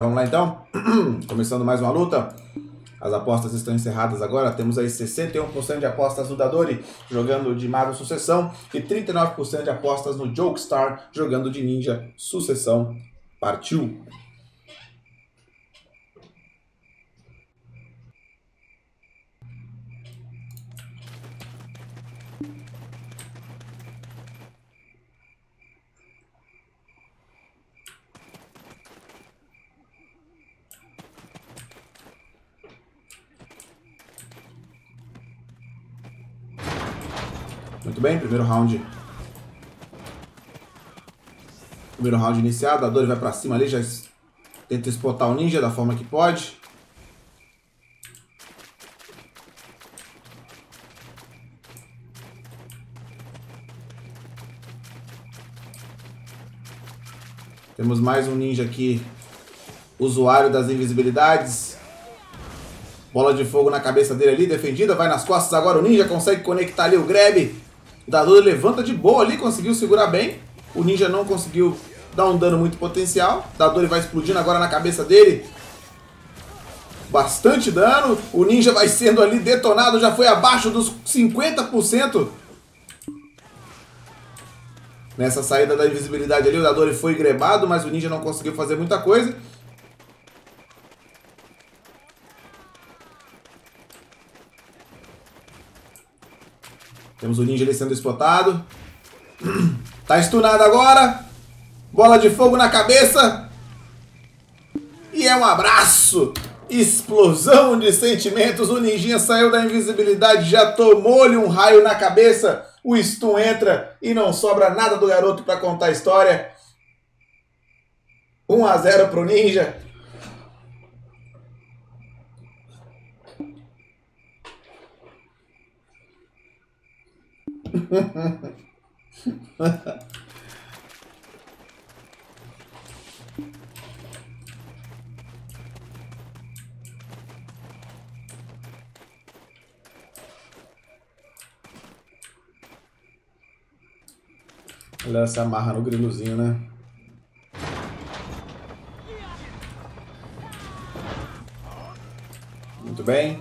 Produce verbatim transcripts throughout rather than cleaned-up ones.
Vamos lá então, começando mais uma luta. As apostas estão encerradas agora. Temos aí sessenta e um por cento de apostas no Dadori, jogando de Mago Sucessão, e trinta e nove por cento de apostas no Jokerstar, jogando de Ninja Sucessão. Partiu! Muito bem, primeiro round. Primeiro round iniciado, a Dory vai pra cima ali, já tenta explotar o ninja da forma que pode. Temos mais um ninja aqui, usuário das invisibilidades. Bola de fogo na cabeça dele ali, defendida, vai nas costas agora, o ninja consegue conectar ali o grab. O Dadori levanta de boa ali, conseguiu segurar bem. O ninja não conseguiu dar um dano muito potencial. O Dadori vai explodindo agora na cabeça dele. Bastante dano. O ninja vai sendo ali detonado, já foi abaixo dos cinquenta por cento. Nessa saída da invisibilidade ali, o Dadori foi grebado, mas o ninja não conseguiu fazer muita coisa. Temos o ninja ali sendo explotado. Tá stunado agora. Bola de fogo na cabeça. E é um abraço. Explosão de sentimentos. O ninjinha saiu da invisibilidade. Já tomou-lhe um raio na cabeça. O stun entra e não sobra nada do garoto pra contar a história. um a zero pro ninja. Ela se amarra no grilozinho, né? Muito bem.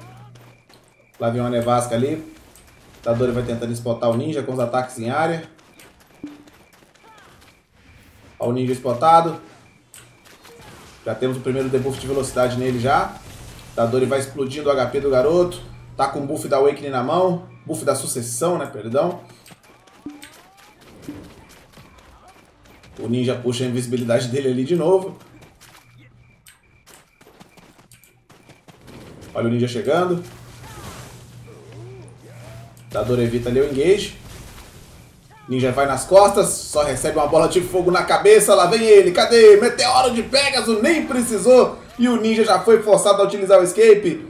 Lá vem uma nevasca ali. Dadori vai tentando explotar o ninja com os ataques em área. Olha o ninja explotado. Já temos o primeiro debuff de velocidade nele já. Dadori vai explodindo o H P do garoto. Tá com o buff da Awakening na mão. Buff da sucessão, né? Perdão. O ninja puxa a invisibilidade dele ali de novo. Olha o ninja chegando. Dadori evita ali o engage. Ninja vai nas costas, só recebe uma bola de fogo na cabeça. Lá vem ele, cadê? Meteoro de Pegasus, nem precisou. E o ninja já foi forçado a utilizar o escape.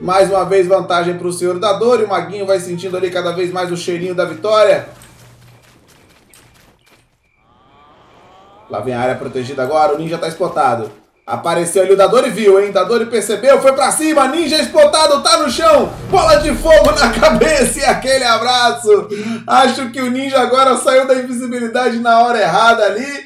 Mais uma vez vantagem para o senhor Dadori. O Maguinho vai sentindo ali cada vez mais o cheirinho da vitória. Lá vem a área protegida agora, o ninja tá explotado. Apareceu ali, o Dadori viu, hein? Dadori percebeu, foi pra cima, ninja explotado, tá no chão, bola de fogo na cabeça e aquele abraço. Acho que o ninja agora saiu da invisibilidade na hora errada ali.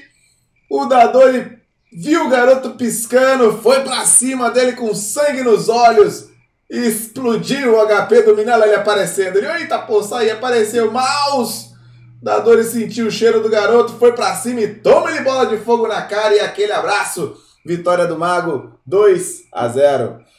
O Dadori viu o garoto piscando, foi pra cima dele com sangue nos olhos, explodiu o H P do Minela ali aparecendo. Ele, eita, pô, saiu, apareceu, mouse. Dadori sentiu o cheiro do garoto, foi pra cima e toma ele bola de fogo na cara e aquele abraço. Vitória do Mago, dois a zero.